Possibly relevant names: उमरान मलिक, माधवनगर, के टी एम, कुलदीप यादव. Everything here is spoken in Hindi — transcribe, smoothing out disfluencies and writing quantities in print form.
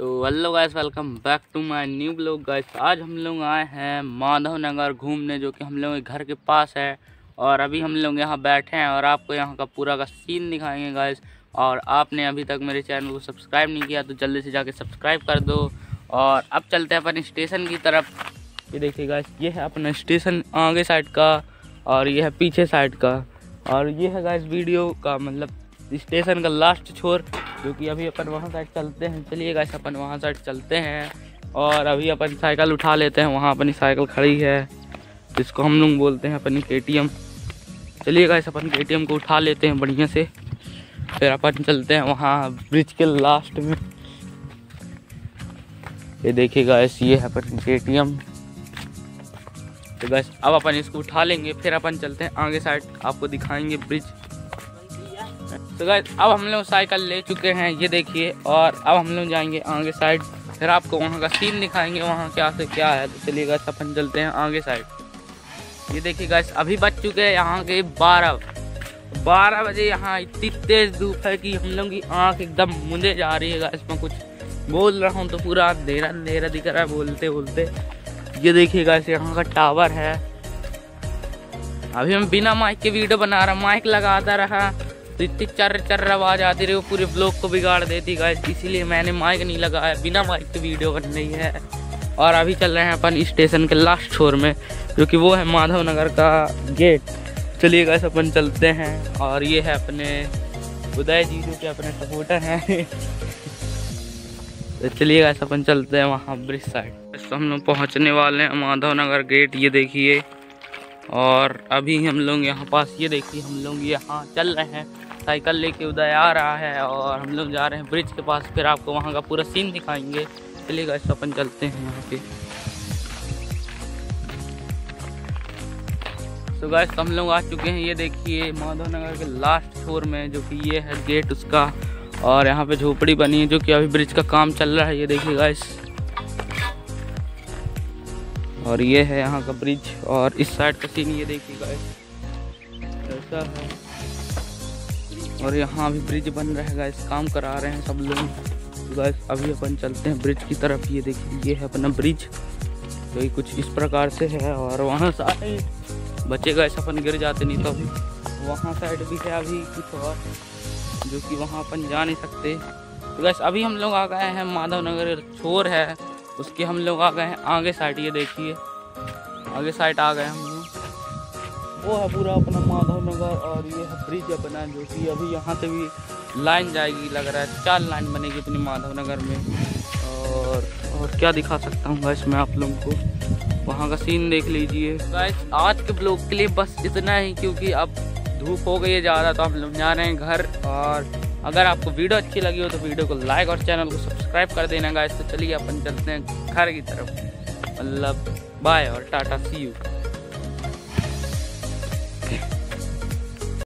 तो hello guys, welcome back to my new blog. Guys आज हम लोग आए हैं माधवनगर घूमने, जो कि हम लोगों के घर के पास है। और अभी हम लोग यहाँ बैठे हैं और आपको यहाँ का पूरा का सीन दिखाएंगे गाइस। और आपने अभी तक मेरे चैनल को सब्सक्राइब नहीं किया तो जल्दी से जाके सब्सक्राइब कर दो। और अब चलते हैं अपन स्टेशन की तरफ। ये देखिए गाइस, ये है अपना स्टेशन आगे साइड का और ये है पीछे साइड का। और ये है गाइस वीडियो का मतलब स्टेशन का लास्ट छोर, जो कि अभी अपन वहाँ साइड चलते हैं। चलिए गाइस अपन वहाँ साइड चलते हैं और अभी अपन साइकिल उठा लेते हैं। वहाँ अपनी साइकिल खड़ी है, जिसको हम लोग बोलते हैं अपनी KTM। चलिए गाइस अपन KTM को उठा लेते हैं बढ़िया से, फिर अपन चलते हैं वहाँ ब्रिज के लास्ट में। ये देखिए गाइस, ये है अपन KTM। तो गाइस अब अपन इसको उठा लेंगे, फिर अपन चलते हैं आगे साइड, आपको दिखाएंगे ब्रिज। तो गाइस अब हम लोग साइकिल ले चुके हैं, ये देखिए। और अब हम लोग जाएंगे आगे साइड, फिर आपको वहाँ का सीन दिखाएंगे, वहाँ क्या से क्या है। तो चलिए गाइस अपन चलते हैं आगे साइड। ये देखिए गाइस, अभी बज चुके हैं यहाँ के 12 बजे। यहाँ इतनी तेज़ धूप है कि हम लोग की आँख एकदम मुंदे जा रही है गाइस। मैं कुछ बोल रहा हूँ तो पूरा अंधेरा अंधेरा दिख रहा है बोलते बोलते। ये देखिए गाइस, यहाँ का टावर है। अभी हम बिना माइक के वीडियो बना रहा, माइक लगाता रहा तो इतनी चर्र आवाज़ आती रही, वो पूरे ब्लॉग को बिगाड़ देती गाइस। इसीलिए मैंने माइक नहीं लगाया, बिना माइक की वीडियो बन रही है। और अभी चल रहे हैं अपन स्टेशन के लास्ट छोर में, जो कि वो है माधवनगर का गेट। चलिए गाइस अपन चलते हैं। और ये है अपने उदय जी, जो कि अपने सपोर्टर हैं। तो चलिए गाइस अपन चलते हैं वहाँ ब्रिज साइड। तो हम लोग पहुँचने वाले हैं माधवनगर गेट, ये देखिए। और अभी हम लोग यहाँ पास, ये देखिए हम लोग यहाँ चल रहे हैं साइकिल लेके, उदय आ रहा है। और हम लोग जा रहे हैं ब्रिज के पास, फिर आपको वहाँ का पूरा सीन दिखाएंगे। चलिए गाइस अपन चलते हैं यहाँ पे। तो गाइस हम लोग आ चुके हैं, ये देखिए माधवनगर के लास्ट छोर में, जो कि ये है गेट उसका। और यहाँ पे झोपड़ी बनी है, जो कि अभी ब्रिज का काम चल रहा है, ये देखिए गाइस। और ये है यहाँ का ब्रिज। और इस साइड का सीन ये देखिए गाइस, ऐसा है। और यहाँ भी ब्रिज बन रहा है गाइस, काम करा रहे हैं सब लोग गाइस। अभी अपन चलते हैं ब्रिज की तरफ। ये देखिए, ये है अपना ब्रिज, जो कुछ इस प्रकार से है। और वहाँ सारे बच्चे गाइस, अपन गिर जाते नहीं तो। अभी वहाँ साइड भी है अभी कुछ और, जो कि वहाँ अपन जा नहीं सकते। तो गाइस अभी हम लोग आ गए हैं माधवनगर छोर है उसके, हम लोग आ गए हैं आगे साइड। ये देखिए आगे साइड आ गए हम लोग, वो है पूरा अपना माधवनगर। और ये है ब्रिज अपना, जो कि अभी यहाँ से भी लाइन जाएगी, लग रहा है 4 लाइन बनेगी अपने माधवनगर में। और क्या दिखा सकता हूँ गाइस मैं आप लोगों को, वहाँ का सीन देख लीजिए गाइस। आज के ब्लॉग के लिए बस इतना ही, क्योंकि अब धूप हो गई है ज़्यादा, तो हम लोग जा रहे हैं घर। और अगर आपको वीडियो अच्छी लगी हो तो वीडियो को लाइक और चैनल को सब्सक्राइब कर देना गाइस। तो चलिए अपन चलते हैं घर की तरफ, मतलब बाय और टाटा, सी यू।